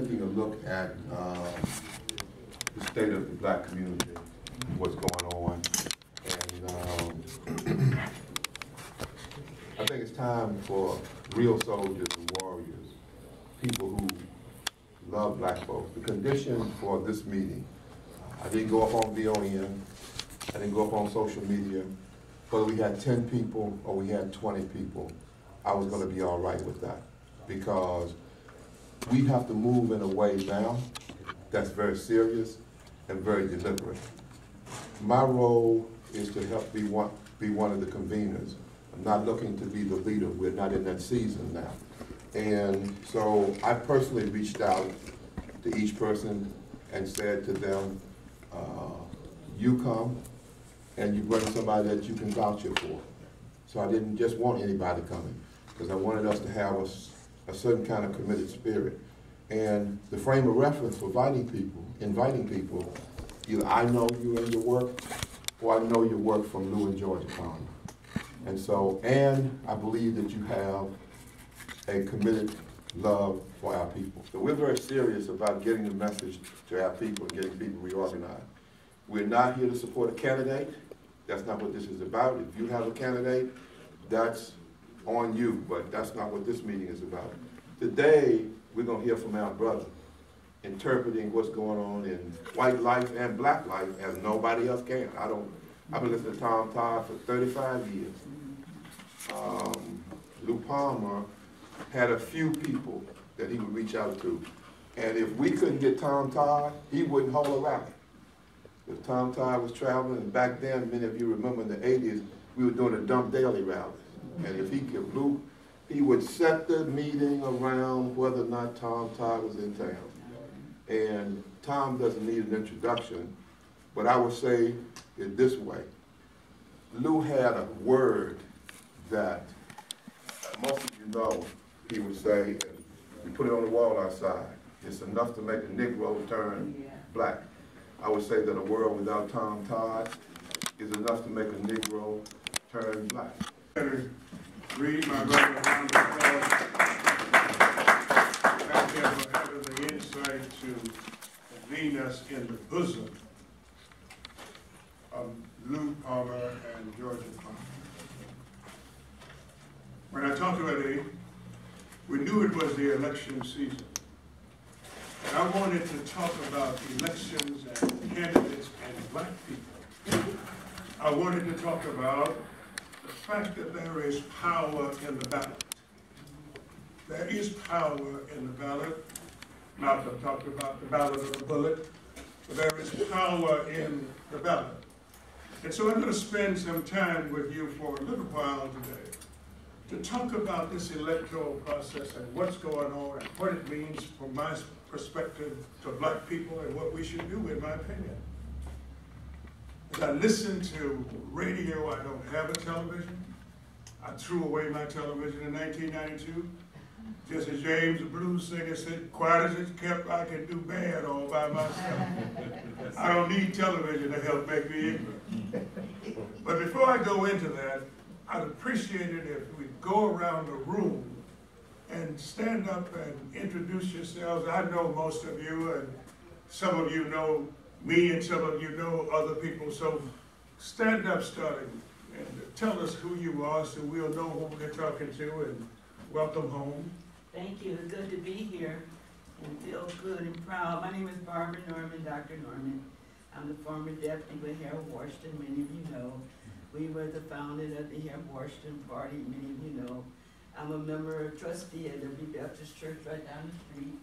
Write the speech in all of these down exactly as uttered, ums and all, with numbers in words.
Taking a look at um, the state of the black community, what's going on, and um, I think it's time for real soldiers and warriors, people who love black folks. The condition for this meeting, I didn't go up on V O N, I didn't go up on social media, but we had ten people or we had twenty people, I was going to be all right with that, because we have to move in a way now that's very serious and very deliberate. My role is to help be one, be one of the conveners. I'm not looking to be the leader. We're not in that season now. And so I personally reached out to each person and said to them, uh, you come and you bring somebody that you can voucher for. So I didn't just want anybody coming, because I wanted us to have a a certain kind of committed spirit. And the frame of reference for inviting people, inviting people, either I know you and your work, or I know your work from Lou and George Palmer. And so, and I believe that you have a committed love for our people. So we're very serious about getting the message to our people and getting people reorganized. We're not here to support a candidate. That's not what this is about. If you have a candidate, that's on you, but that's not what this meeting is about. Today, we're going to hear from our brother, interpreting what's going on in white life and black life as nobody else can. I don't, I've been listening to Tom Todd for thirty-five years. Um, Lu Palmer had a few people that he would reach out to. And if we couldn't get Tom Todd, he wouldn't hold a rally. If Tom Todd was traveling, and back then, many of you remember in the eighties, we were doing a Dump Daily rally. And if he could, Luke, he would set the meeting around whether or not Tom Todd was in town. And Tom doesn't need an introduction, but I would say it this way. Lou had a word that most of you know he would say, and we put it on the wall outside. It's enough to make a Negro turn black. I would say that a world without Tom Todd is enough to make a Negro turn black. Reed, my brother, one of the fellows, thank you for having the insight to convene us in the bosom of Lu Palmer and Georgia Palmer. When I talked about it, we knew it was the election season. And I wanted to talk about elections and candidates and black people. I wanted to talk about the fact that there is power in the ballot. There is power in the ballot. Not to talk about the ballot or the bullet, but there is power in the ballot. And so I'm going to spend some time with you for a little while today to talk about this electoral process and what's going on and what it means from my perspective to black people and what we should do, in my opinion. As I listen to radio, I don't have a television. I threw away my television in nineteen ninety-two. Just as James, the blues singer, said, quiet as it's kept, I can do bad all by myself. I don't need television to help make me ignorant. But before I go into that, I'd appreciate it if we go around the room and stand up and introduce yourselves. I know most of you, and some of you know me and some of you know other people, so stand up starting and tell us who you are so we'll know who we're talking to, and welcome home. Thank you, it's good to be here and feel good and proud. My name is Barbara Norman, Doctor Norman. I'm the former deputy with Harold Washington, many of you know. We were the founders of the Harold Washington Party, many of you know. I'm a member of trustee at W Baptist Church right down the street,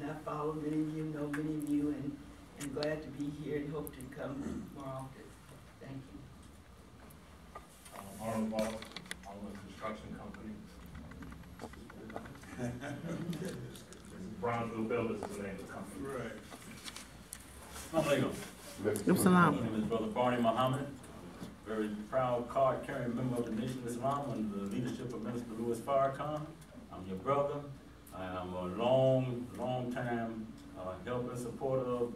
and I follow many of you, know many of you, and I'm glad to be here and hope to come more often. Thank you. I'm Harold Wallace. I own a construction company. Brownsville Builders is the name of the company. Right. Assalamu alaikum. My name is Brother Barney Muhammad. Very proud card-carrying member of the Nation of Islam under the leadership of Minister Louis Farrakhan. I'm your brother. I'm a long, long time uh, helper and supporter of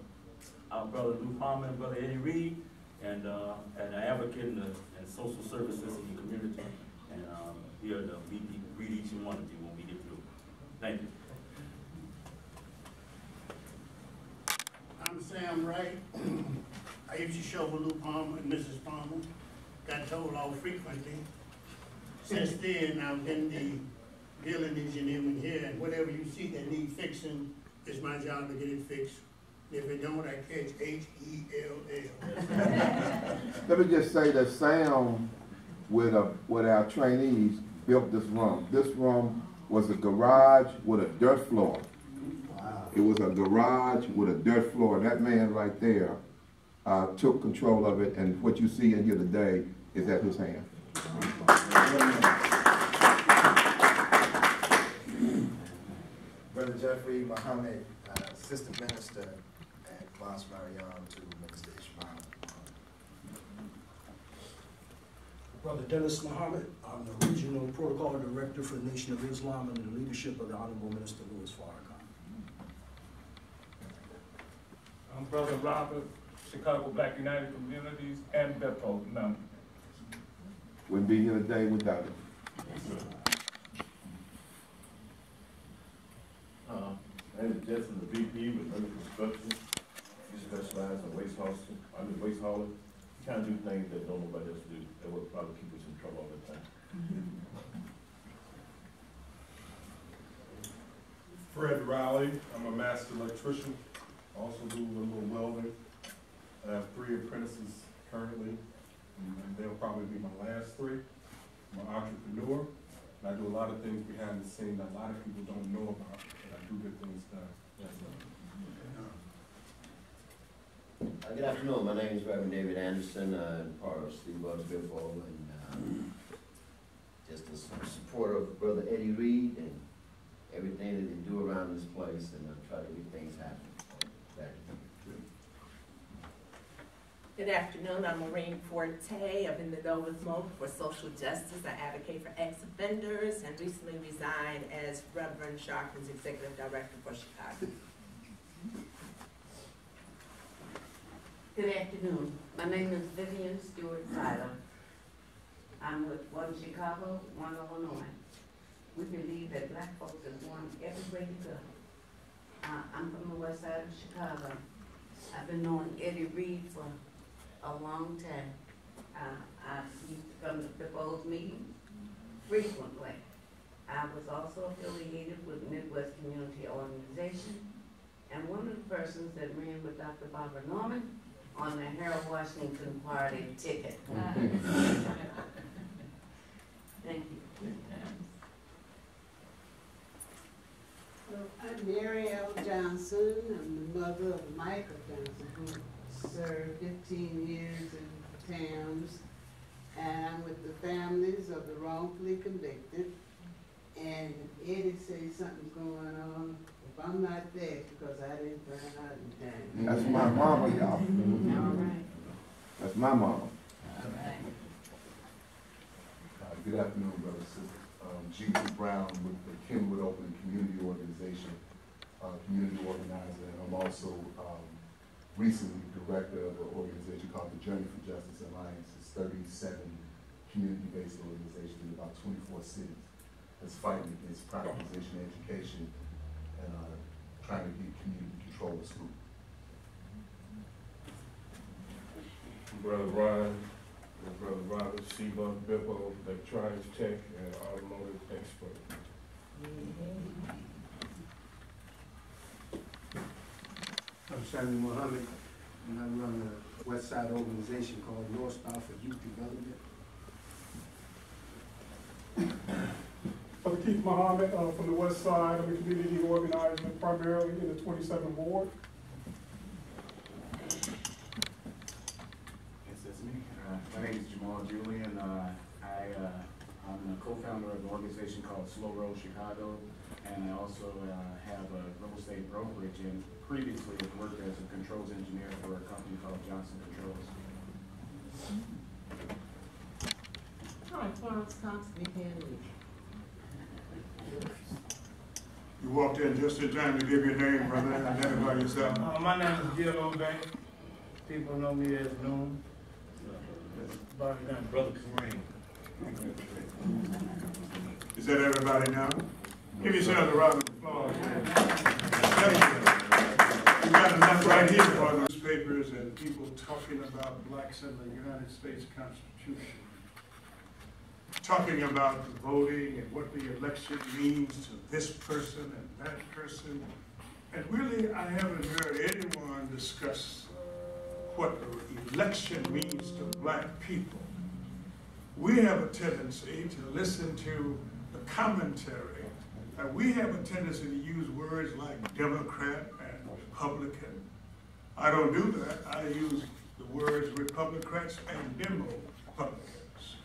our brother Lou Palmer and brother Eddie Reed, and uh, an advocate in, the, in social services in the community. And um, here to read each and one of you when we get through. Thank you. Sam Wright. I used to show with Lu Palmer and Missus Palmer. Got told off frequently. Since then, I've been the building engineer in here, and whatever you see that need fixing, it's my job to get it fixed. If it don't, I catch H E L L. Let me just say that Sam, with a, with our trainees, built this room. This room was a garage with a dirt floor. Wow. It was a garage with a dirt floor. That man right there uh, took control of it, and what you see in here today is at his hand. Brother Jeffrey Muhammad, uh, assistant minister at Bas Mariam to Minister Ishmael. Brother Dennis Muhammad, I'm the Regional Protocol Director for the Nation of Islam under the leadership of the Honorable Minister Louis Farrakhan. I'm Brother Robert, Chicago Black United Communities and B I P O member. Wouldn't be here today without it. Yes, uh, I'm Justin, the V P with under construction. We specialize in waste hauling. I mean waste hauling. We kind of do things that don't nobody else do. That would probably keep us in trouble all the time. Fred Riley. I'm a master electrician. Also do a little welding. I have three apprentices currently. And they'll probably be my last three. I'm an entrepreneur, and I do a lot of things behind the scenes that a lot of people don't know about, but I do get things done. Yes, sir. Uh, good afternoon. My name is Reverend David Anderson. Uh, I'm part of Steve Buggs Biffle, and uh, just a supporter of Brother Eddie Reed and everything that they do around this place, and I try to make things happen. Good afternoon, I'm Maureen Forte. I've been the Douglas Moe for social justice. I advocate for ex-offenders and recently resigned as Reverend Sharpton's Executive Director for Chicago. Good afternoon, my name is Vivian Stewart-Tyler. I'm with One Chicago, One Illinois. We believe that black folks is one every way to go. Uh, I'm from the west side of Chicago. I've been knowing Eddie Reed for a long time. Uh, I used to come to the B I P O's meetings frequently. I was also affiliated with Midwest Community Organization, and one of the persons that ran with Doctor Barbara Norman on the Harold Washington Party ticket. Thank you. So I'm Mary L. Johnson. I'm the mother of Michael Johnson, who served fifteen years in TAMS, and I'm with the families of the wrongfully convicted. And Eddie says something's going on. If I'm not there, because I didn't run out in time. That's my mama, y'all. All right. That's my mama. All right. Uh, good afternoon, brothers and sisters. Um, Jesus Brown with the Kimwood Open Community Organization, uh, community organizer, and I'm also um, recently director of an organization called the Journey for Justice Alliance. It's thirty-seven community-based organizations in about twenty-four cities that's fighting against privatization and education and uh, trying to get community control of school. Brother Ryan. Brother Robert C. Bippo, electronics tech and automotive expert. Mm-hmm. I'm Shani Muhammad, and I run a West Side organization called North Star for Youth Development. Brother Keith Muhammad uh, from the West Side. I'm a community organizer, primarily in the twenty-seventh ward. My name is Jamal Julian. Uh, I, uh, I'm a co-founder of an organization called Slow Roll Chicago, and I also uh, have a real estate brokerage, and previously have worked as a controls engineer for a company called Johnson Controls. Hi, Florence Thompson, McHenry. You walked in just in time to give your name, brother. Identify yourself. Uh, my name is Gil O'Bank. People know me as Noon. Brother Kareem. Is that everybody now? Give yourselves a round of applause. Thank you. We've got enough right here for us. newspapers and people talking about blacks in the United States Constitution, talking about voting and what the election means to this person and that person. And really, I haven't heard anyone discuss what the election means to black people. We have a tendency to listen to the commentary, and we have a tendency to use words like Democrat and Republican. I don't do that. I use the words Republicrats and Demo-publicans.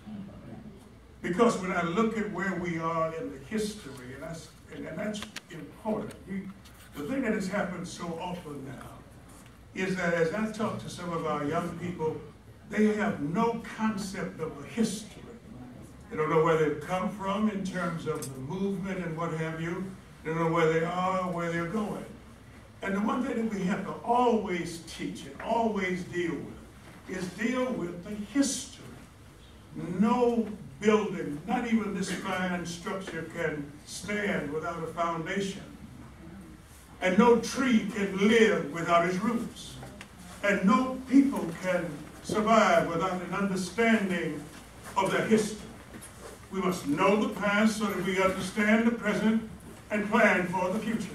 Because when I look at where we are in the history, and that's, and, and that's important. We, the thing that has happened so often now is that as I talk to some of our young people, they have no concept of a history. They don't know where they've come from in terms of the movement and what have you. They don't know where they are, where they're going. And the one thing that we have to always teach and always deal with is deal with the history. No building, not even this fine structure, can stand without a foundation. And no tree can live without its roots. And no people can survive without an understanding of their history. We must know the past so that we understand the present and plan for the future.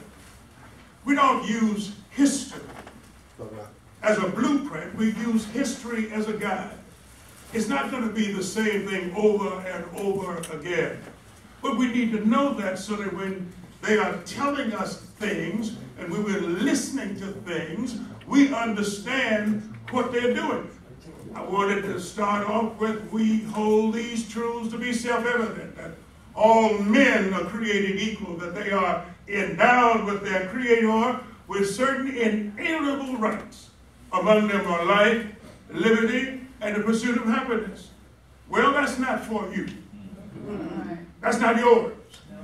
We don't use history as a blueprint. We use history as a guide. It's not going to be the same thing over and over again. But we need to know that so that when they are telling us things and we were listening to things, we understand what they're doing. I wanted to start off with, we hold these truths to be self-evident, that all men are created equal, that they are endowed with their Creator with certain inalienable rights. Among them are life, liberty, and the pursuit of happiness. Well, that's not for you. That's not yours.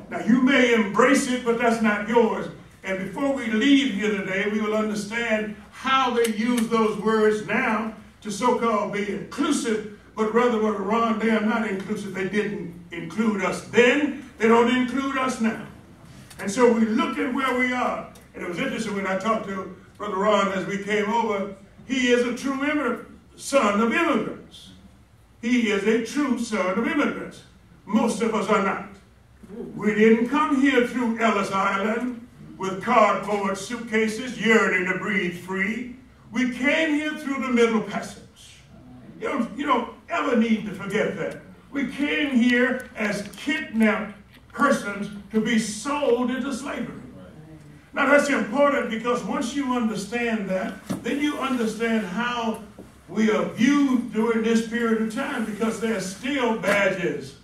Now, you may embrace it, but that's not yours. And before we leave here today, we will understand how they use those words now to so-called be inclusive, but rather what Iran, they are not inclusive. They didn't include us then. They don't include us now. And so we look at where we are. And it was interesting when I talked to Brother Ron as we came over, he is a true immigrant, son of immigrants. He is a true son of immigrants. Most of us are not. We didn't come here through Ellis Island with cardboard suitcases yearning to breathe free. We came here through the Middle Passage. You don't, you don't ever need to forget that. We came here as kidnapped persons to be sold into slavery. Now that's important because once you understand that, then you understand how we are viewed during this period of time, because there are still badges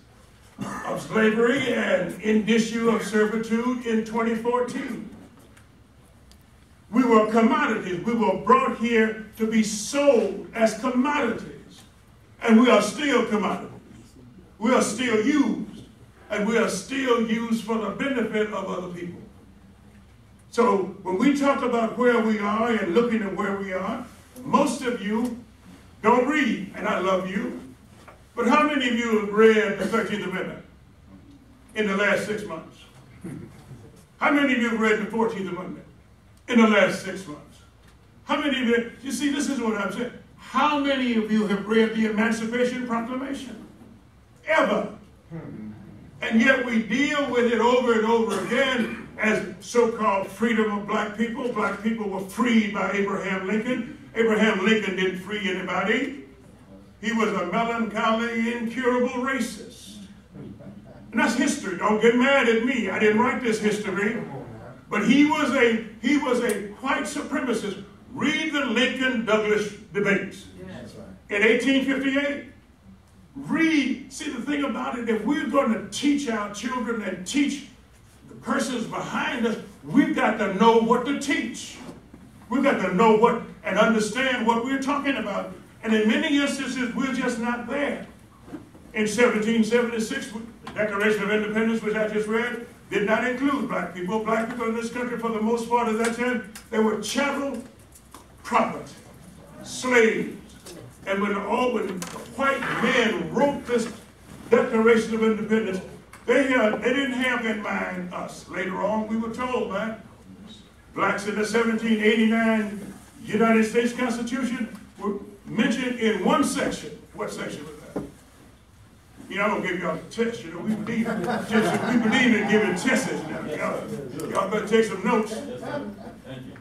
of slavery and indicia of servitude in twenty fourteen. We were commodities. We were brought here to be sold as commodities. And we are still commodities. We are still used. And we are still used for the benefit of other people. So when we talk about where we are and looking at where we are, most of you don't read, and I love you. But how many of you have read the thirteenth Amendment in the last six months? How many of you have read the fourteenth Amendment in the last six months? How many of you, you see, this is what I'm saying. How many of you have read the Emancipation Proclamation? Ever. And yet we deal with it over and over again as so-called freedom of black people. Black people were freed by Abraham Lincoln. Abraham Lincoln didn't free anybody. He was a melancholy, incurable racist. And that's history. Don't get mad at me. I didn't write this history. But he was a, he was a white supremacist. Read the Lincoln-Douglas debates in eighteen fifty-eight. Read. See, the thing about it, if we're going to teach our children and teach the persons behind us, we've got to know what to teach. We've got to know what and understand what we're talking about. And in many instances, we're just not there. In seventeen seventy-six, the Declaration of Independence, which I just read, did not include black people. Black people in this country, for the most part of that time, they were chattel property, slaves. And when all when white men wrote this Declaration of Independence, they, had, they didn't have in mind us. Later on, we were told that blacks in the seventeen eighty-nine United States Constitution were mentioned in one section. What section was that? You know, I'm gonna give y'all the test. You know, we believe in tests. We believe in giving tests now. Y'all, y'all better take some notes. Thank you.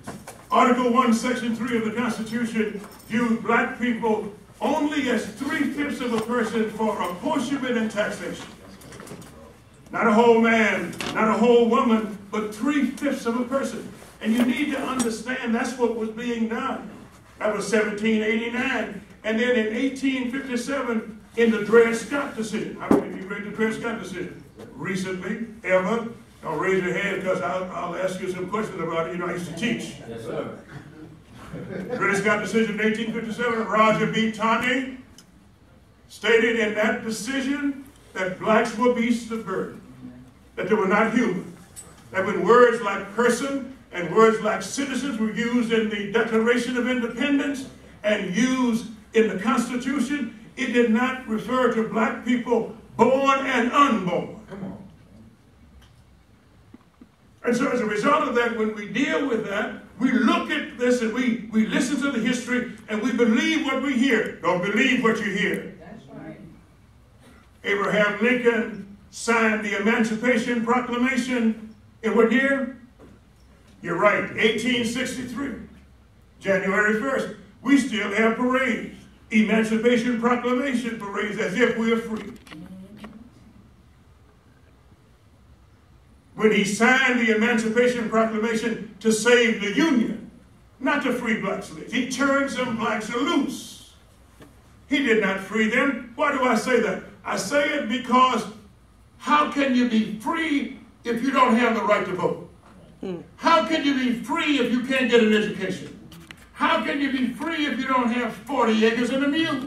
Article one, Section three of the Constitution views black people only as three-fifths of a person for apportionment and taxation. Not a whole man, not a whole woman, but three-fifths of a person. And you need to understand that's what was being done. That was seventeen eighty-nine. And then in eighteen fifty-seven, in the Dred Scott decision. How many of you read the Dred Scott decision? Recently? Ever? Don't raise your hand because I'll, I'll ask you some questions about it. You know, I used to teach. Yes, sir. Dred Scott decision in eighteen fifty-seven, Roger B. Taney stated in that decision that blacks were beasts of burden, that they were not human, that when words like person and words like citizens were used in the Declaration of Independence and used in the Constitution, it did not refer to black people born and unborn. Come on. And so as a result of that, when we deal with that, we look at this and we, we listen to the history and we believe what we hear. Don't believe what you hear. That's right. Abraham Lincoln signed the Emancipation Proclamation in what year? You're right, eighteen sixty-three, January first. We still have parades, Emancipation Proclamation parades, as if we are free. When he signed the Emancipation Proclamation to save the Union, not to free black slaves. He turned some blacks loose. He did not free them. Why do I say that? I say it because how can you be free if you don't have the right to vote? How can you be free if you can't get an education? How can you be free if you don't have forty acres and a mule?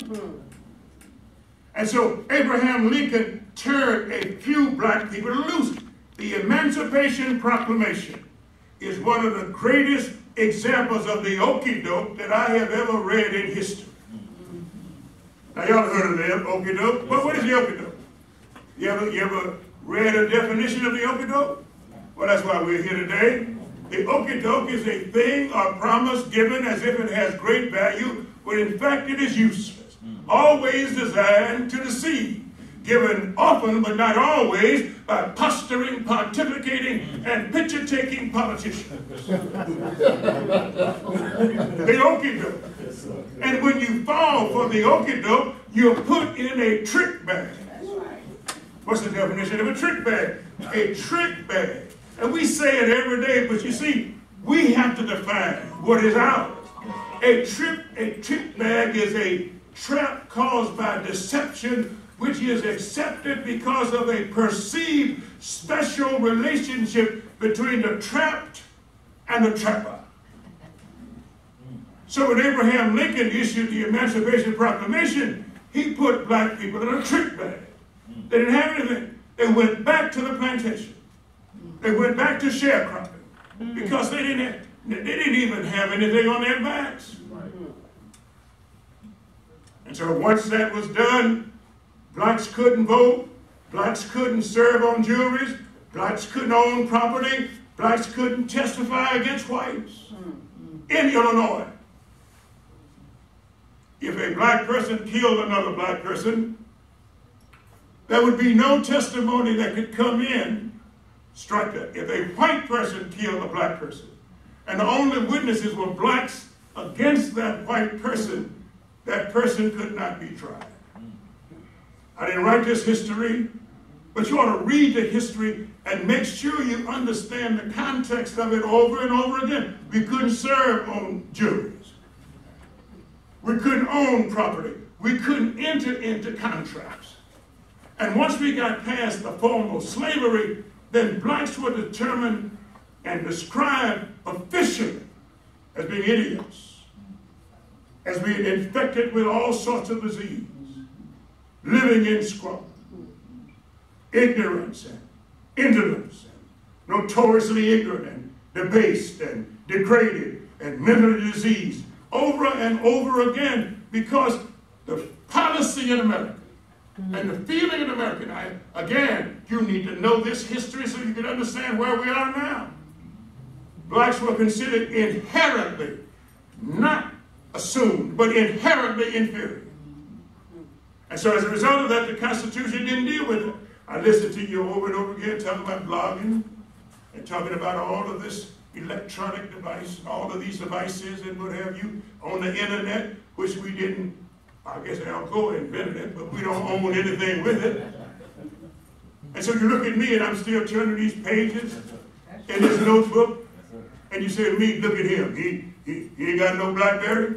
And so Abraham Lincoln turned a few black people loose. The Emancipation Proclamation is one of the greatest examples of the okey-doke that I have ever read in history. Now, y'all heard of the okey-doke, but what is the okey-doke? You ever, you ever read a definition of the okey-doke? Well, that's why we're here today. The okey-doke is a thing or promise given as if it has great value, when in fact it is useless, always designed to deceive, given often but not always by posturing, pontificating, and picture-taking politicians. The okey-doke. And when you fall for the okey-doke, you're put in a trick bag. What's the definition of a trick bag? A trick bag. And we say it every day, but you see, we have to define what is ours. A trick, a trick bag is a trap caused by deception, which is accepted because of a perceived special relationship between the trapped and the trapper. So when Abraham Lincoln issued the Emancipation Proclamation, he put black people in a trick bag. They didn't have anything. They went back to the plantation. They went back to sharecropping because they didn't have, they didn't even have anything on their backs. And so once that was done, blacks couldn't vote, blacks couldn't serve on juries, blacks couldn't own property, blacks couldn't testify against whites in Illinois. If a black person killed another black person, there would be no testimony that could come in. Strike that. If a white person killed a black person, and the only witnesses were blacks against that white person, that person could not be tried. I didn't write this history, but you ought to read the history and make sure you understand the context of it over and over again. We couldn't serve on juries. We couldn't own property. We couldn't enter into contracts. And once we got past the formal slavery, then blacks were determined and described officially as being idiots, as being infected with all sorts of disease, living in squalor, ignorance and indolence, and notoriously ignorant and debased and degraded and mentally diseased, over and over again, because the policy in America and the feeling in America, and I, again, you need to know this history so you can understand where we are now. Blacks were considered inherently not assumed, but inherently inferior. And so as a result of that, the Constitution didn't deal with it. I listened to you over and over again talking about blogging and talking about all of this electronic device, all of these devices and what have you on the internet, which we didn't, I guess Alcoa invented it, but we don't own anything with it. And so you look at me and I'm still turning these pages in this notebook, and you say to me, look at him, he, he, he ain't got no BlackBerry,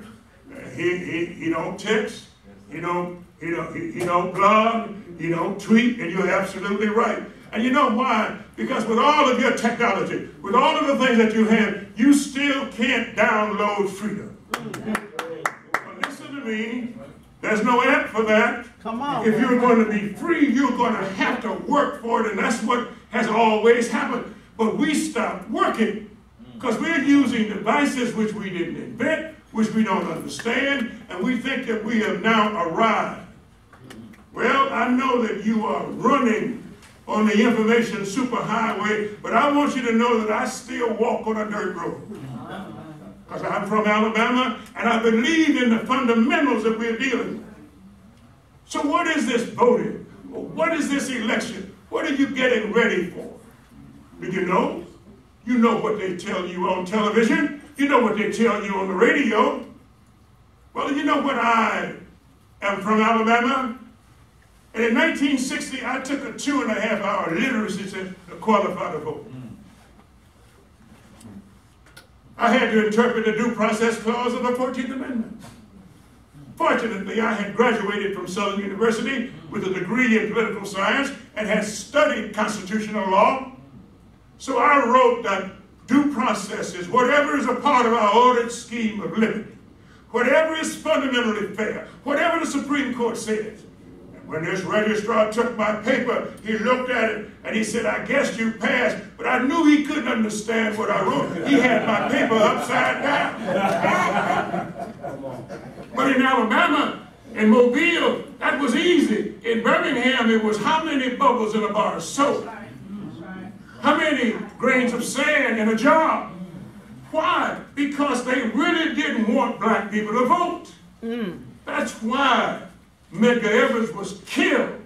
uh, he, he, he don't text, he don't, he, don't, he, he don't blog, he don't tweet, and you're absolutely right. And you know why? Because with all of your technology, with all of the things that you have, you still can't download freedom. Well, listen to me. There's no app for that. Come on. If you're going to be free, you're going to have to work for it, and that's what has always happened. But we stopped working because we're using devices which we didn't invent, which we don't understand, and we think that we have now arrived. Well, I know that you are running on the information superhighway, but I want you to know that I still walk on a dirt road. Because I'm from Alabama, and I believe in the fundamentals that we're dealing with. So what is this voting? What is this election? What are you getting ready for? Do you know? You know what they tell you on television. You know what they tell you on the radio. Well, you know what? I am from Alabama. And in nineteen sixty, I took a two and a half hour literacy to qualify to vote. I had to interpret the due process clause of the fourteenth amendment. Fortunately, I had graduated from Southern University with a degree in political science and had studied constitutional law. So I wrote that due process is whatever is a part of our ordered scheme of living, whatever is fundamentally fair, whatever the Supreme Court says. When this registrar took my paper, he looked at it and he said, I guess you passed, but I knew he couldn't understand what I wrote. He had my paper upside down. But in Alabama, in Mobile, that was easy. In Birmingham, it was how many bubbles in a bar of soap? How many grains of sand in a jar? Why? Because they really didn't want black people to vote. Mm. That's why Medgar Evers was killed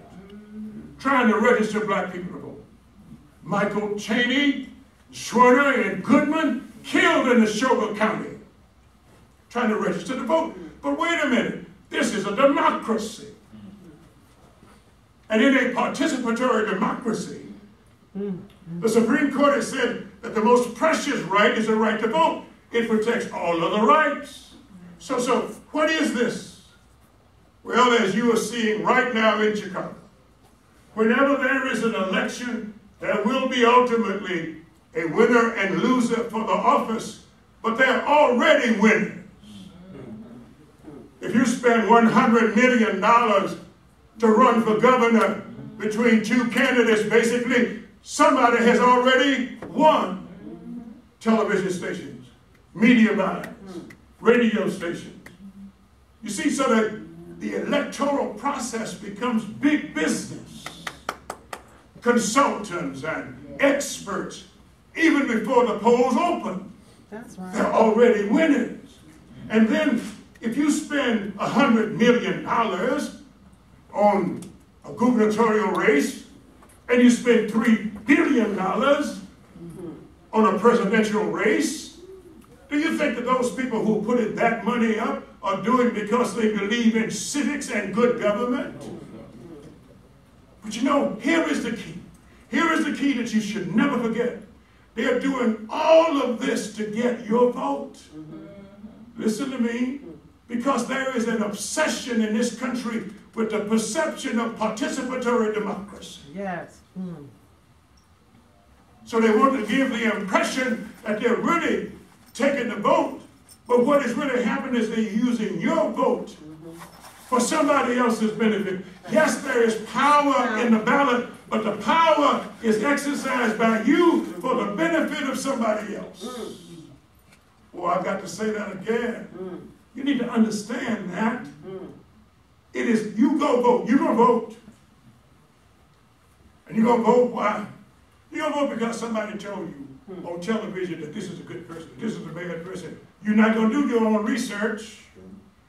trying to register black people to vote. Michael Cheney, Schwerner, and Goodman killed in Neshoba County trying to register to vote. But wait a minute, this is a democracy. And in a participatory democracy, the Supreme Court has said that the most precious right is the right to vote. It protects all other rights. So, so what is this? Well, as you are seeing right now in Chicago, whenever there is an election, there will be ultimately a winner and loser for the office, but they're already winners. If you spend one hundred million dollars to run for governor between two candidates, basically, somebody has already won. Television stations, media buyers, radio stations. You see, so that the electoral process becomes big business. Consultants and experts, even before the polls open, that's right, they're already winners. And then if you spend a hundred million dollars on a gubernatorial race, and you spend three billion dollars on a presidential race, do you think that those people who put in that money up are doing because they believe in civics and good government? But you know, here is the key. Here is the key that you should never forget. They're doing all of this to get your vote. Listen to me, because there is an obsession in this country with the perception of participatory democracy. Yes. Mm. So they want to give the impression that they're really taking the vote. But what has really happened is they're using your vote for somebody else's benefit. Yes, there is power in the ballot, but the power is exercised by you for the benefit of somebody else. Well, I've got to say that again. You need to understand that. It is, you go vote. You're going to vote. And you're going to vote why? You're going to vote because somebody told you on television that this is a good person, this is a bad person. You're not going to do your own research.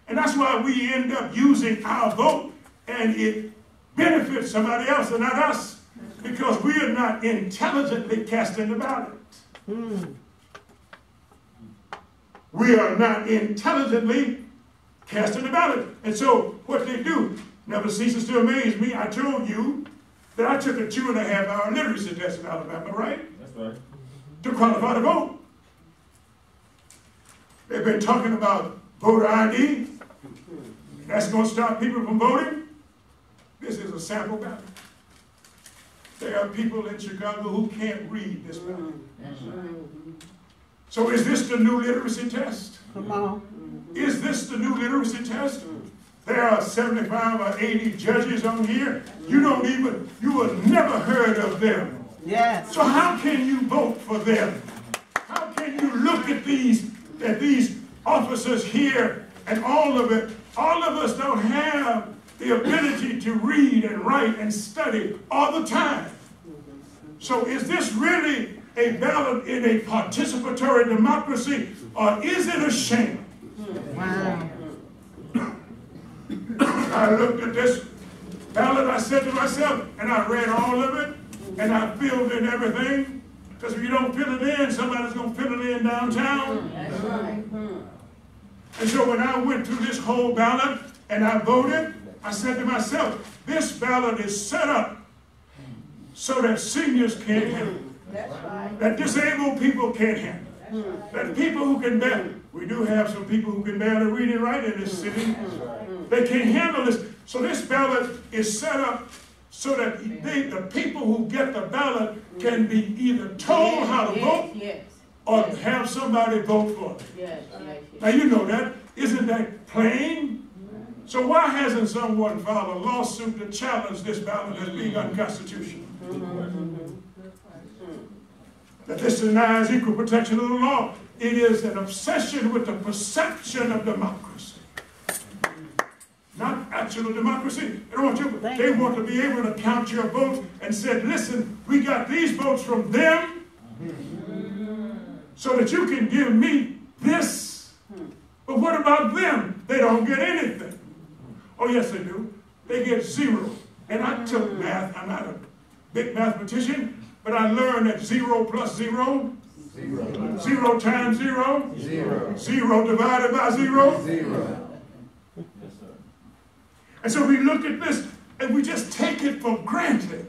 And that's why we end up using our vote, and it benefits somebody else and not us, because we are not intelligently casting the ballot. Mm. We are not intelligently casting the ballot. And so what they do never ceases to amaze me. I told you that I took a two and a half hour literacy test in Alabama, right? That's right. To qualify to vote. They've been talking about voter I D. That's going to stop people from voting. This is a sample ballot. There are people in Chicago who can't read this ballot. That's right. So is this the new literacy test? Come on. Is this the new literacy test? There are seventy-five or eighty judges on here. You don't even, you have never heard of them. Yes. So how can you vote for them? How can you look at these, at these officers here and all of it? All of us don't have the ability to read and write and study all the time. So is this really a ballot in a participatory democracy, or is it a sham? Wow. I looked at this ballot, I said to myself, and I read all of it, and I filled in everything, because if you don't fill it in, somebody's going to fill it in downtown. That's right. And so when I went through this whole ballot and I voted, I said to myself, this ballot is set up so that seniors can't handle it. That's right. That disabled people can't handle it. Right. That people who can barely, we do have some people who can barely read and write in this city. Right. They can't handle this. So this ballot is set up so that they, the people who get the ballot can be either told yes, how to yes, vote yes, or yes. have somebody vote for them. Yes, yes, yes. Now you know that. Isn't that plain? So why hasn't someone filed a lawsuit to challenge this ballot as being unconstitutional? That this denies equal protection of the law. It is an obsession with the perception of democracy, not actual democracy. They want you, they want to be able to count your votes and said, listen, we got these votes from them so that you can give me this. But what about them? They don't get anything. Oh, yes, they do. They get zero. And I took math. I'm not a big mathematician, but I learned that zero plus zero, zero, zero times zero, zero, zero divided by zero, zero. Yes, sir. And so we look at this, and we just take it for granted.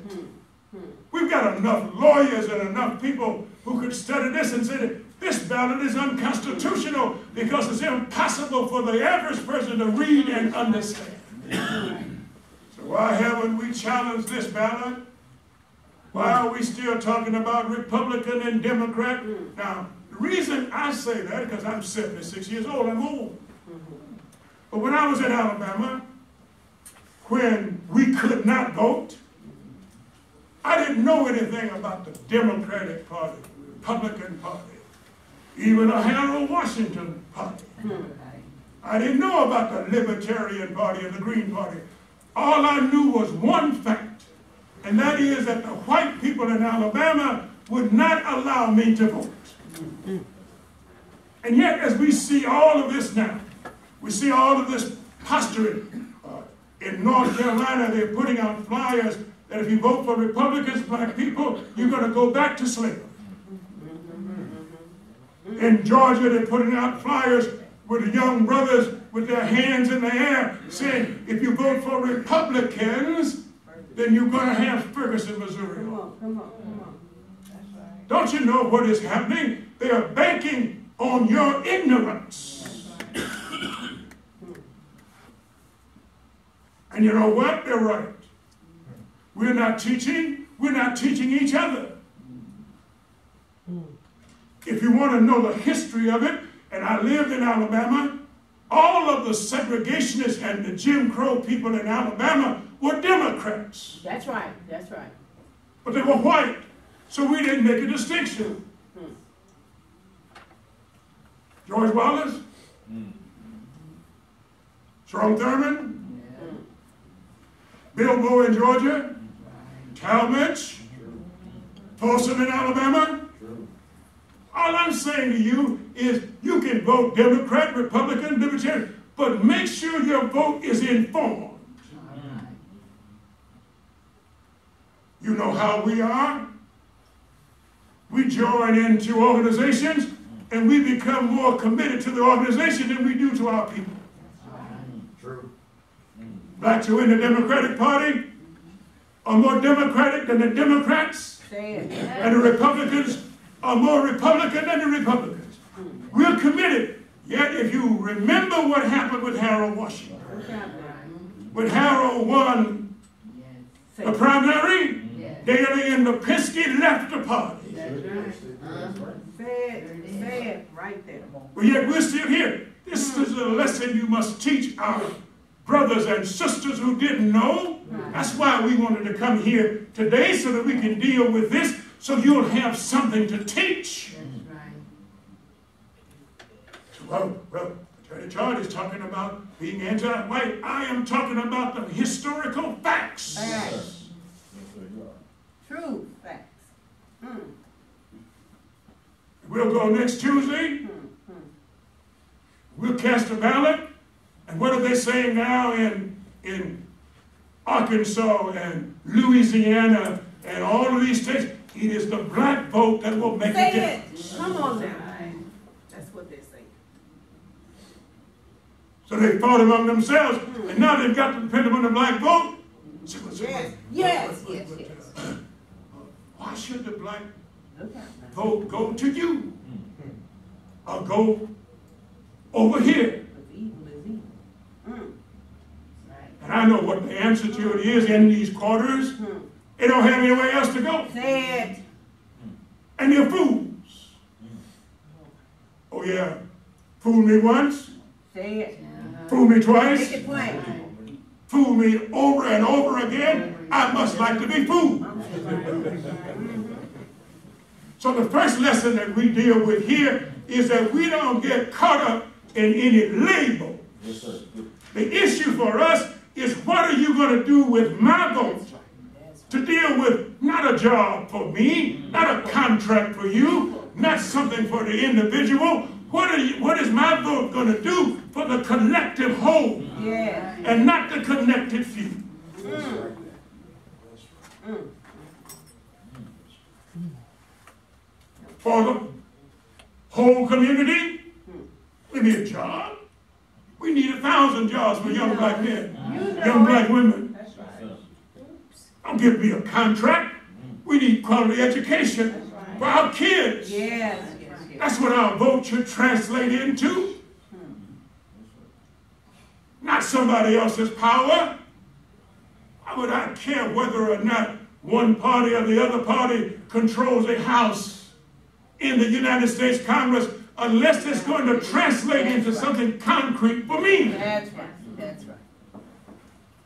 We've got enough lawyers and enough people who could study this and say that this ballot is unconstitutional because it's impossible for the average person to read and understand. So why haven't we challenged this ballot? Why are we still talking about Republican and Democrat? Now, the reason I say that is because I'm seventy-six years old, I'm old. But when I was in Alabama, when we could not vote, I didn't know anything about the Democratic Party, Republican Party, even a Harold Washington Party. I didn't know about the Libertarian Party and the Green Party. All I knew was one fact, and that is that the white people in Alabama would not allow me to vote. And yet, as we see all of this now, we see all of this posturing. Uh, in North Carolina, they're putting out flyers that if you vote for Republicans, black people, you're going to go back to slavery. In Georgia, they're putting out flyers with the young brothers with their hands in the air saying, if you vote for Republicans, then you're going to have Ferguson, Missouri. Come on, come on, come on. That's right. Don't you know what is happening? They are banking on your ignorance. That's right. And you know what? They're right. We're not teaching. We're not teaching each other. If you want to know the history of it, and I lived in Alabama, all of the segregationists and the Jim Crow people in Alabama were Democrats. That's right, that's right. But they were white, so we didn't make a distinction. Hmm. George Wallace, hmm. Strom Thurmond, yeah. Bilbo in Georgia, Talmadge, Folsom in Alabama, All I'm saying to you is you can vote Democrat, Republican, Libertarian, but make sure your vote is informed. You know how we are. We join into organizations and we become more committed to the organization than we do to our people. True. Black people in the Democratic Party are more Democratic than the Democrats, and the Republicans are more Republican than the Republicans. We're committed. Yet if you remember what happened with Harold Washington, when Harold won the primary, Daley and McPiskey left the party. Sad, right there. But yet we're still here. This is a lesson you must teach our brothers and sisters who didn't know. That's why we wanted to come here today, so that we can deal with this, so you'll have something to teach. Well, well, Attorney Todd is talking about being anti-white. I am talking about the historical facts. Yes. True facts. Mm. We'll go next Tuesday. Mm-hmm. We'll cast a ballot. And what are they saying now in, in Arkansas and Louisiana and all of these states? It is the black vote that will make Say a difference. It. Come on now. That's what they're saying. So they fought among themselves, mm-hmm. and now they've got to depend upon the black vote. So, so, yes, yes, yes, yes. yes. Why should the black vote go to you? Or go over here? And I know what the answer to it is in these quarters. They don't have anywhere else to go. And they're fools. Oh yeah, fool me once. Fool me twice. Fool me over and over again. I must like to be fooled. So the first lesson that we deal with here is that we don't get caught up in any label. Yes, sir. The issue for us is, what are you going to do with my vote? To deal with not a job for me, not a contract for you, not something for the individual. What are you, what is my vote going to do for the collective whole, yeah. and not the connected few? Mm. Mm. For the whole community, we need a job. We need a thousand jobs for young black men, young black women. Don't give me a contract. We need quality education for our kids. That's what our vote should translate into. Not somebody else's power. Why would I care whether or not one party or the other party controls a house in the United States Congress, unless it's going to translate That's into right. something concrete for me? That's right. That's right.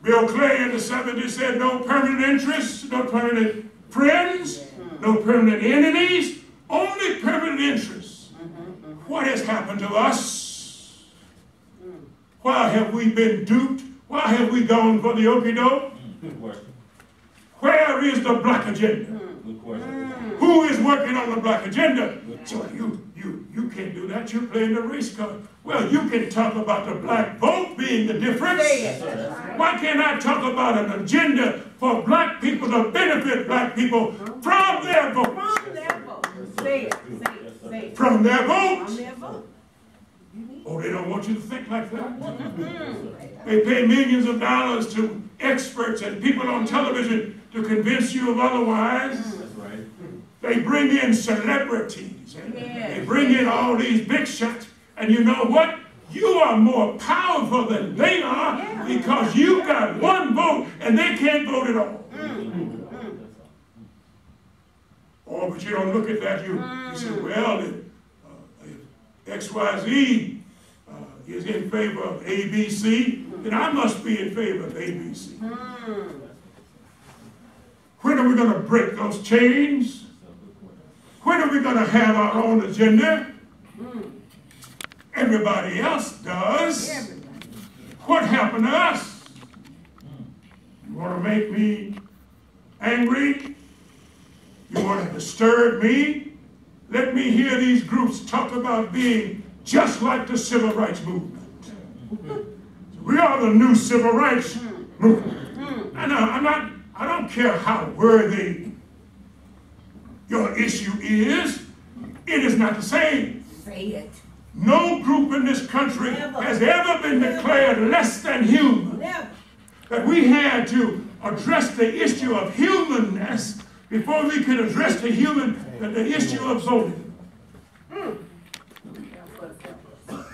Bill Clay in the seventies said, no permanent interests, no permanent friends, yeah. no permanent enemies, only permanent interests. Mm-hmm. What has happened to us? Mm. Why have we been duped? Why have we gone for the okey-doke? Mm. Good question. Where is the black agenda? Mm. Good question. Who is working on the black agenda? So you, you, you can't do that. You're playing the race card. Well, you can talk about the black vote being the difference. Why can't I talk about an agenda for black people to benefit black people from their vote? From their vote. Say it. Say it. Say it. From their vote. From their vote. Oh, they don't want you to think like that. They pay millions of dollars to experts and people on television to convince you of otherwise. They bring in celebrities, and yes. they bring in all these big shots, and you know what? You are more powerful than they are, yeah. because you got one vote, and they can't vote at all. Mm. Mm. Oh, but you don't look at that. You, mm. you say, well, if, uh, if X Y Z uh, is in favor of A B C, mm. then I must be in favor of A B C. Mm. When are we going to break those chains? When are we going to have our own agenda? Mm. Everybody else does. Everybody. What happened to us? Mm. You want to make me angry? You want to disturb me? Let me hear these groups talk about being just like the civil rights movement. We are the new civil rights movement. And I'm not, I don't care how worthy your issue is, it is not the same. Say it. No group in this country Never. has ever been Never. declared less than human. Never. That we had to address the issue of humanness before we could address the human, the, the issue of voting. Mm.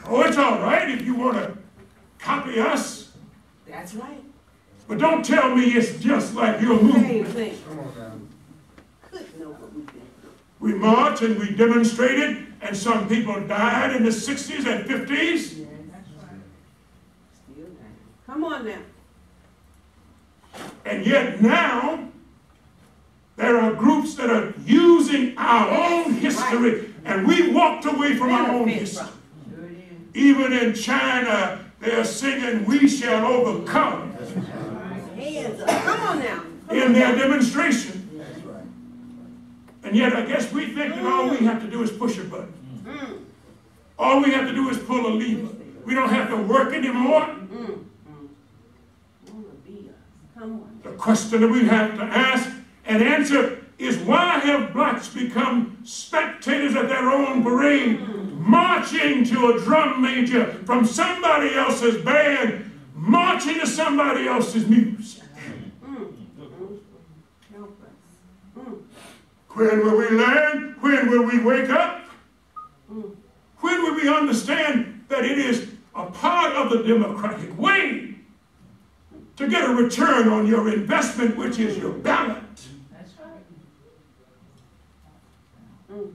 Oh, it's all right if you want to copy us. That's right. But don't tell me it's just like your movement. Come on down. Couldn't know what we did. We marched and we demonstrated, and some people died in the sixties and fifties. Yeah, that's right. Still dying. Come on now. And yet now, there are groups that are using our own history, right. and we walked away from our own history. Sure Even in China, they are singing, "We shall overcome." Hands up. Come on now. Come in on their now. demonstration. And yet, I guess we think that all we have to do is push a button. Mm. All we have to do is pull a lever. We don't have to work anymore. Mm. Mm. The question that we have to ask and answer is, why have blacks become spectators of their own parade, mm. marching to a drum major from somebody else's band, marching to somebody else's music? When will we learn? When will we wake up? When will we understand that it is a part of the democratic way to get a return on your investment, which is your ballot? That's right.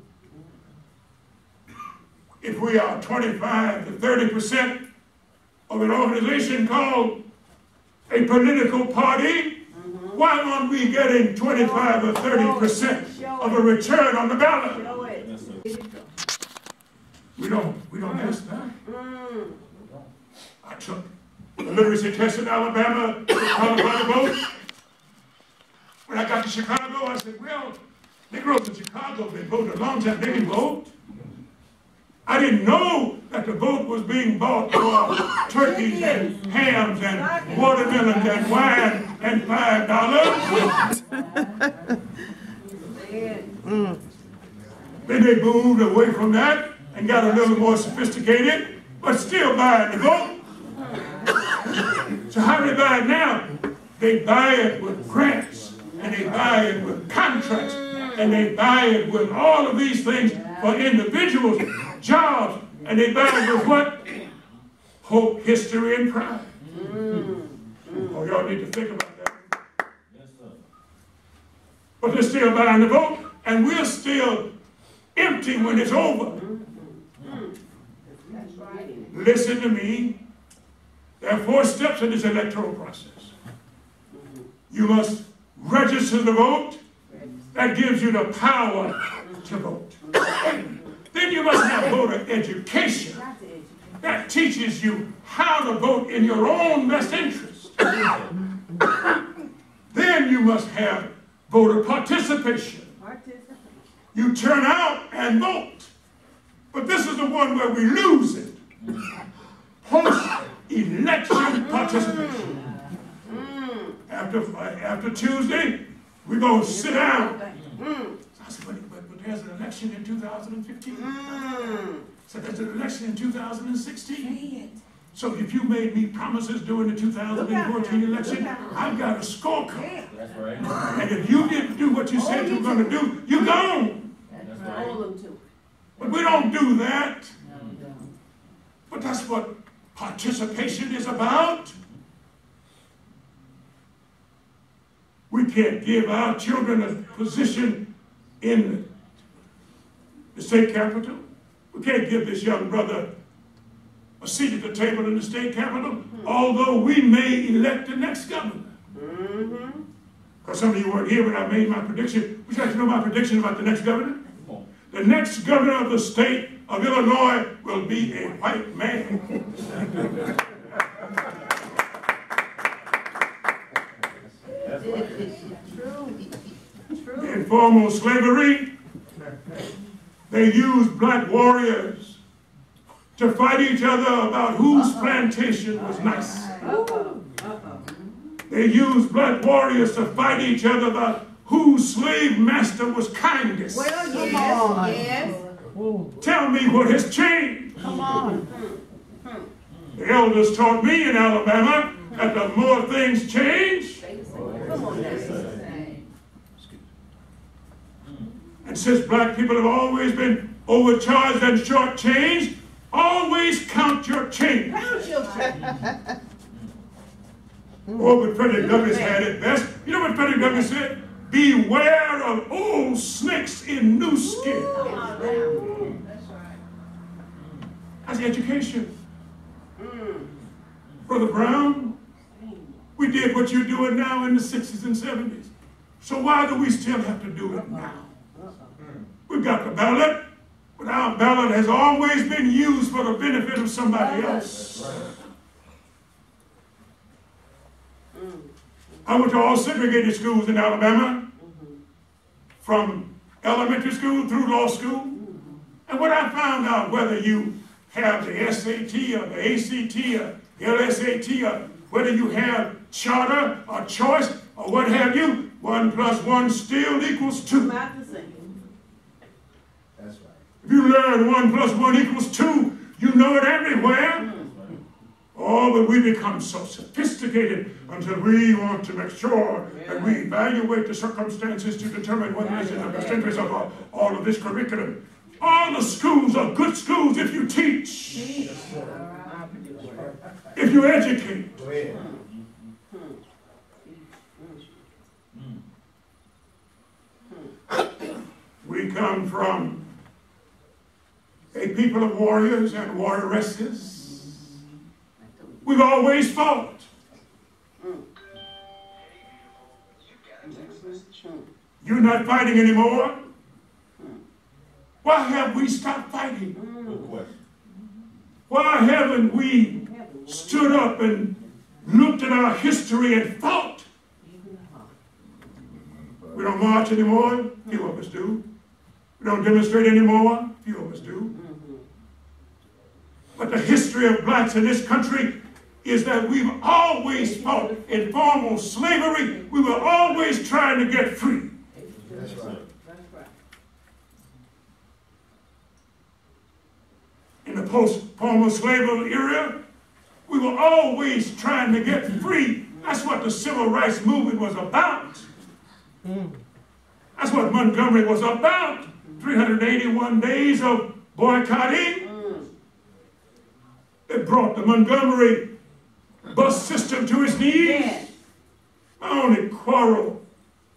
If we are twenty-five to thirty percent of an organization called a political party, why aren't we getting twenty-five or thirty percent of a return on the ballot? We don't, we don't ask that. I took the literacy test in Alabama, Colorado vote. When I got to Chicago, I said, well, Negroes in Chicago, they voted a long time, they didn't vote. I didn't know that the vote was being bought for turkeys and hams and watermelons and wine and five dollars. mm. Then they moved away from that and got a little more sophisticated, but still buying the vote. So how do they buy it now? They buy it with grants, and they buy it with contracts, and they buy it with all of these things for individuals. Jobs, and they battle with what? Hope, history, and pride. Mm. Mm. Oh, y'all need to think about that. Yes, sir. But they're still buying the vote, and we're still empty when it's over. Mm. That's right. Listen to me. There are four steps in this electoral process. You must register the vote. That gives you the power to vote. Then you must have voter education that teaches you how to vote in your own best interest. Then you must have voter participation. participation. You turn out and vote. But this is the one where we lose it. Post-election participation. After, after Tuesday, we're going to sit down. There's an election in two thousand fifteen. Mm. So there's an election in two thousand sixteen. So if you made me promises during the two thousand fourteen election, I've got a scorecard. That's right. And if you didn't do what you said you were going to do, you're gone. That's right. But we don't do that. But that's what participation is about. We can't give our children a position in the state capitol. We can't give this young brother a seat at the table in the state capitol, mm-hmm. although we may elect the next governor. Mm-hmm. Because some of you weren't here when I made my prediction. Would you like to know my prediction about the next governor? Oh. The next governor of the state of Illinois will be a white man. That's right. True. True. Informal slavery. They used black warriors to fight each other about whose plantation was nice. They used black warriors to fight each other about whose slave master was kindest. Well, yes, come on. Yes. Tell me what has changed. Come on. The elders taught me in Alabama that the more things change, come on, yes. And since black people have always been overcharged and shortchanged, always count your change. Count your change. Oh, but Frederick Douglass had it best. You know what Frederick Douglass said? Beware of old snakes in new skin. Ooh, that's right. That's education. Mm. Brother Brown, we did what you're doing now in the sixties and seventies. So why do we still have to do it now? We've got the ballot, but our ballot has always been used for the benefit of somebody else. I went to all segregated schools in Alabama, from elementary school through law school. And what I found out, whether you have the S A T or the A C T or the L S A T, or whether you have charter or choice or what have you, one plus one still equals two. If you learn one plus one equals two, you know it everywhere. Oh, but we become so sophisticated until we want to make sure that we evaluate the circumstances to determine whether it's in the best interest of all, all of this curriculum. All the schools are good schools if you teach, if you educate. We come from a people of warriors and warrioresses. We've always fought. You're not fighting anymore. Why have we stopped fighting? Why haven't we stood up and looked at our history and fought? We don't march anymore. Few of us do. We don't demonstrate anymore. Few of us do. But the history of blacks in this country is that we've always fought in formal slavery. We were always trying to get free. That's right. In the post-formal slavery era, we were always trying to get free. That's what the civil rights movement was about. That's what Montgomery was about. three hundred eighty-one days of boycotting. It brought the Montgomery bus system to its knees. Yes. My only quarrel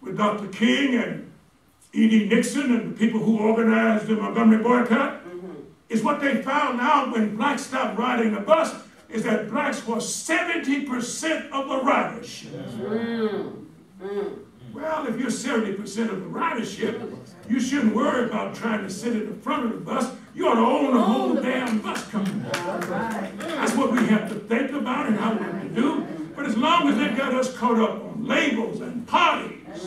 with Doctor King and E D Nixon and the people who organized the Montgomery boycott mm-hmm. is what they found out when blacks stopped riding the bus is that blacks were seventy percent of the ridership. Mm-hmm. Mm-hmm. Well, if you're seventy percent of the ridership, you shouldn't worry about trying to sit in the front of the bus. You ought to own the whole damn bus company. That's what we have to think about and how we have to do. But as long as they've got us caught up on labels and parties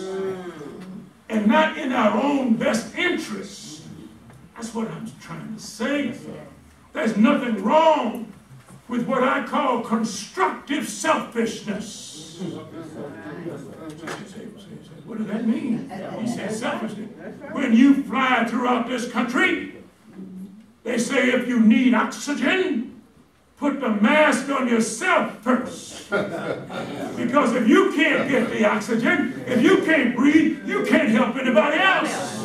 and not in our own best interests, that's what I'm trying to say. There's nothing wrong with what I call constructive selfishness. What does that mean? He said selfishly. When you fly throughout this country, they say if you need oxygen, put the mask on yourself first. Because if you can't get the oxygen, if you can't breathe, you can't help anybody else.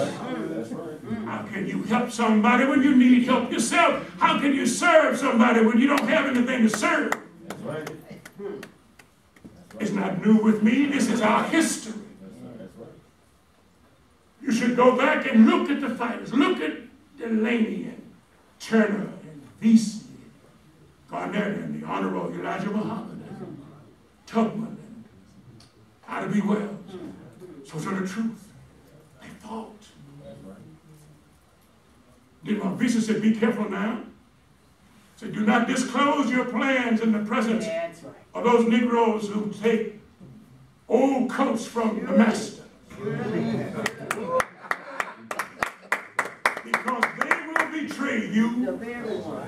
How can you help somebody when you need help yourself? How can you serve somebody when you don't have anything to serve? It's not new with me. This is our history. You should go back and look at the fighters. Look at Delaney and Turner and Vesey and Garnett and the Honorable Elijah Muhammad and Tubman and Ida B. Wells. So to the truth, they fought. Then my Vesey said, be careful now. He said, do not disclose your plans in the presence of those Negroes who take old coats from the master. Because you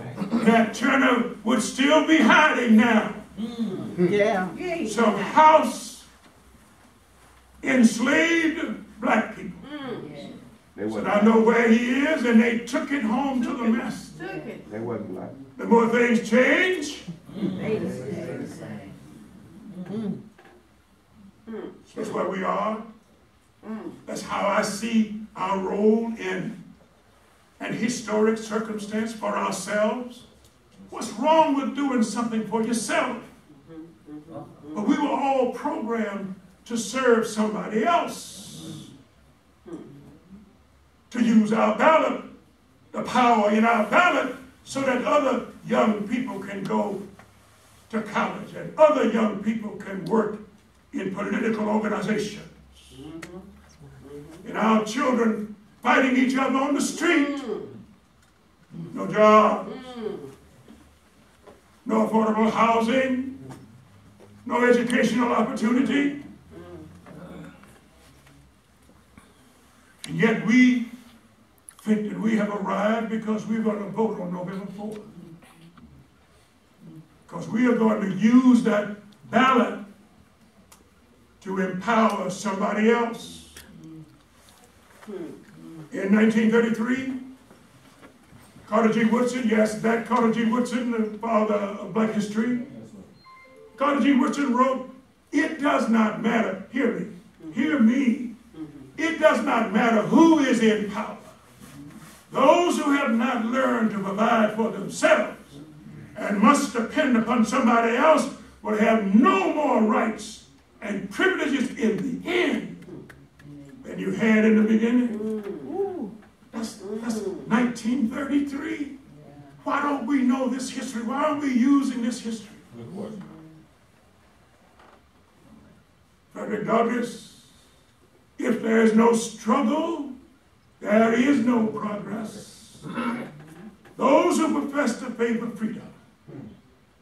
that Turner would still be hiding now. Mm. Yeah. Some house enslaved black people. Mm. Yeah. They said, I know where he is, and they took it home took to the master. Took it. They wasn't black. The more things change, mm. they stay the same. Mm. Mm. That's where we are. Mm. That's how I see our role in an historic circumstance for ourselves. What's wrong with doing something for yourself? But we were all programmed to serve somebody else, to use our ballot, the power in our ballot, so that other young people can go to college and other young people can work in political organizations. And our children fighting each other on the street. No jobs. No affordable housing, no educational opportunity. And yet we think that we have arrived because we're going to vote on November fourth. Because we are going to use that ballot to empower somebody else. In nineteen thirty-three, Carter G. Woodson, yes, that Carter G. Woodson, the father of black history. Carter G. Woodson wrote, it does not matter, hear me, hear me, it does not matter who is in power. Those who have not learned to provide for themselves and must depend upon somebody else will have no more rights and privileges in the end than you had in the beginning. That's, that's nineteen thirty-three. Yeah. Why don't we know this history? Why aren't we using this history? Frederick Douglass, if there is no struggle, there is no progress. Those who profess the faith of freedom,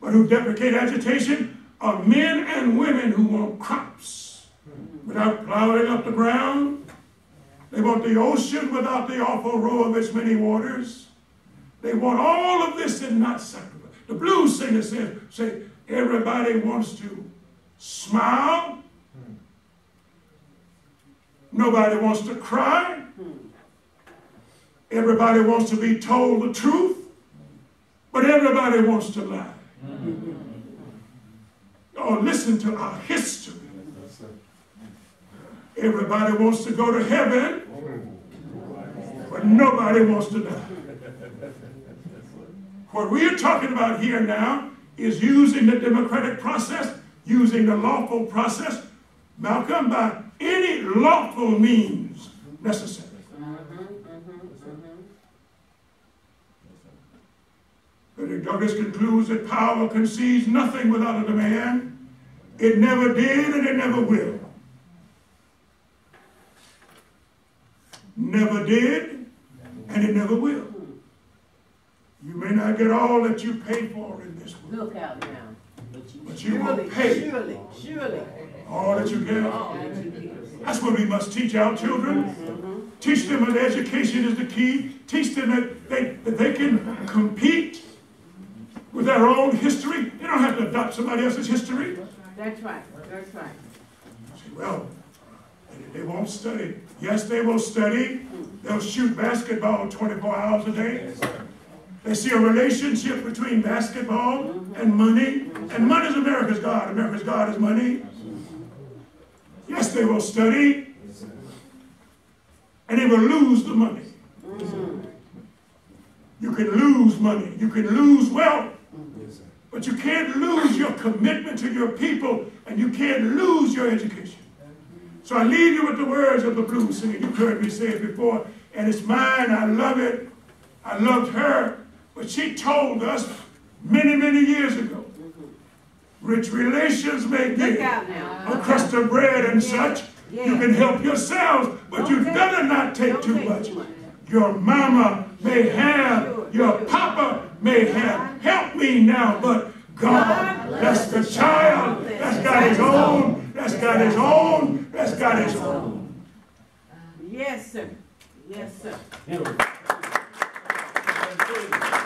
but who deprecate agitation, are men and women who want crops without plowing up the ground. They want the ocean without the awful roar of its many waters. They want all of this and not sacrifice. The blues singer says, say, everybody wants to smile. Nobody wants to cry. Everybody wants to be told the truth. But everybody wants to lie. Oh, listen to our history. Everybody wants to go to heaven, but nobody wants to die. What we're talking about here now is using the democratic process, using the lawful process, Malcolm, by any lawful means necessary. Frederick Douglass concludes that power concedes nothing without a demand. It never did and it never will. Never did, and it never will. You may not get all that you paid for in this world. Look out now. But you, but you surely, will pay surely, surely. all that you get. That's what we must teach our children. Mm-hmm. Teach them that education is the key. Teach them that they, that they can compete with their own history. They don't have to adopt somebody else's history. That's right. That's right. Well, they won't study. Yes, they will study. They'll shoot basketball twenty-four hours a day. They see a relationship between basketball and money. And money is America's God. America's God is money. Yes, they will study. And they will lose the money. You can lose money. You can lose wealth. But you can't lose your commitment to your people. And you can't lose your education. So I leave you with the words of the blues singer. You've heard me say it before. And it's mine. I love it. I loved her. But she told us many, many years ago, rich relations may give a crust of bread and yeah. such. Yeah. You can help yourselves, but okay. you better not take Don't too take much. much. Your mama may have, your papa may have. Help me now, but God, God bless the child that's got his own. That's got his own. That's got his own. Yes, sir. Yes, sir. Thank you.